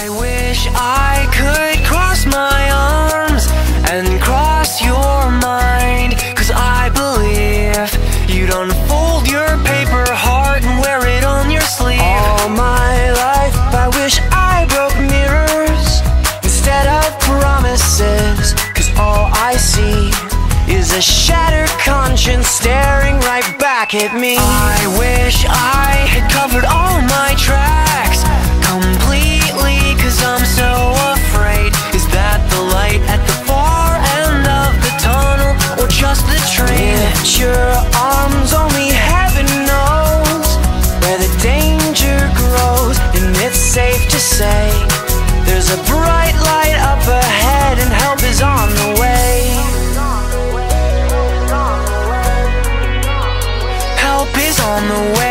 I wish I could cross my arms and cross your mind, 'cause I believe you'd unfold your paper heart and wear it on your sleeve. All my life I wish I broke mirrors instead of promises, 'cause all I see is a shattered conscience staring right back at me. I wish I had covered all my tracks completely, 'cause I'm so afraid. Is that the light at the far end of the tunnel, or just the train? Lift your arms, only heaven knows where the danger grows. And it's safe to say there's a bright light up ahead and help is on the way. Help is on the way.